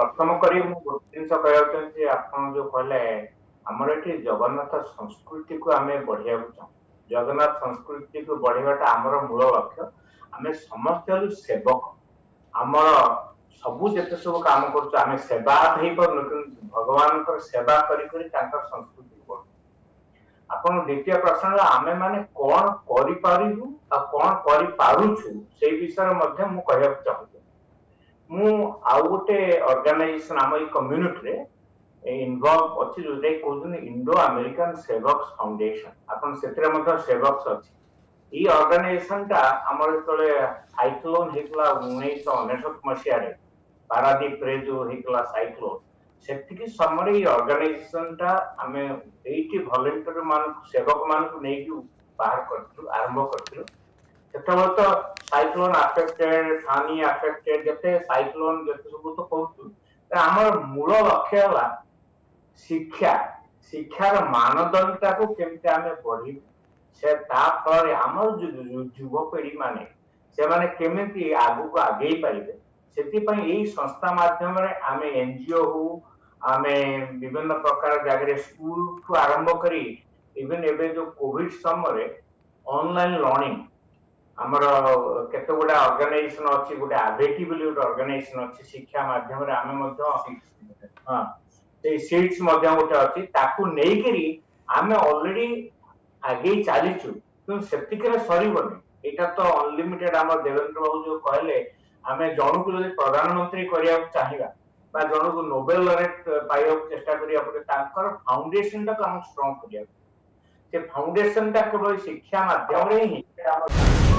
प्रथम करी गोटे जिन कह आप जो कहले आमर ये जगन्नाथ संस्कृति को आम बढ़िया चाहूँ। जगन्नाथ संस्कृति को बढ़ावाटा आमर मूल लक्ष्य। आम समस्त हलु सेवक, आमर सबू जिते सब काम करें सेवा पार्न कि भगवान सेवा संस्कृति बढ़। आप द्वितीय प्रश्न आम मैंने कौन करूँ कौन करूँ से विषय में कहना चाहूँगी। मु आउ गोटे ऑर्गेनाइजेशन आम ये कम्युनिटी इनवॉल्व अच्छी जो कहते हैं इंडो अमेरिकन सर्वेंट्स फाउंडेशन। आपन से सर्वेंट्स अच्छी ऑर्गेनाइजेशन टा आम जो साइक्लोन होता 1969 मसीह पारादीप जो होता साइक्लोन से समय ये ऑर्गेनाइजेशन टा आम ये वॉलंटियर मान सेवक मानक नहीं बाहर कर आरंभ कर तो साइक्लोन अफेक्टेड फानी अफेक्टेड जैसे साइक्लोन जैसे सब तो कहते आम मूल लक्ष्य है शिक्षा। शिक्षार मानदंडता को केमती आम बढ़ से फल आम युवपीढ़ी माने से मैंने केमी आगक आगे पारे से संस्था मध्यम आम एनजीओ हो आम विभिन्न प्रकार जगह स्कूल ठू आरंभ कर इवन एबे जो कोविड समय ऑनलाइन लर्निंग आमर केत गुड़ा ऑर्गेनाइजेशन अच्छी गोटे आबेटी बोली गोटे ऑर्गेनाइजेशन अच्छी शिक्षा मध्यम आम सीट्स गोटे अच्छी ताकू नहीं आम ऑलरेडी आगे चलीचु कि से सरबन यहाँ तो अनलिमिटेड। आम देवेंद्र बाबू जो कहले आम जन को जब प्रधानमंत्री करने को चाहिए जन को नोबेल लरेट पाइबा चेस्टा कर फाउंडेसन टाक आम स्ट्रंग कर फाउंडेसन टा केवल शिक्षा मध्यम ही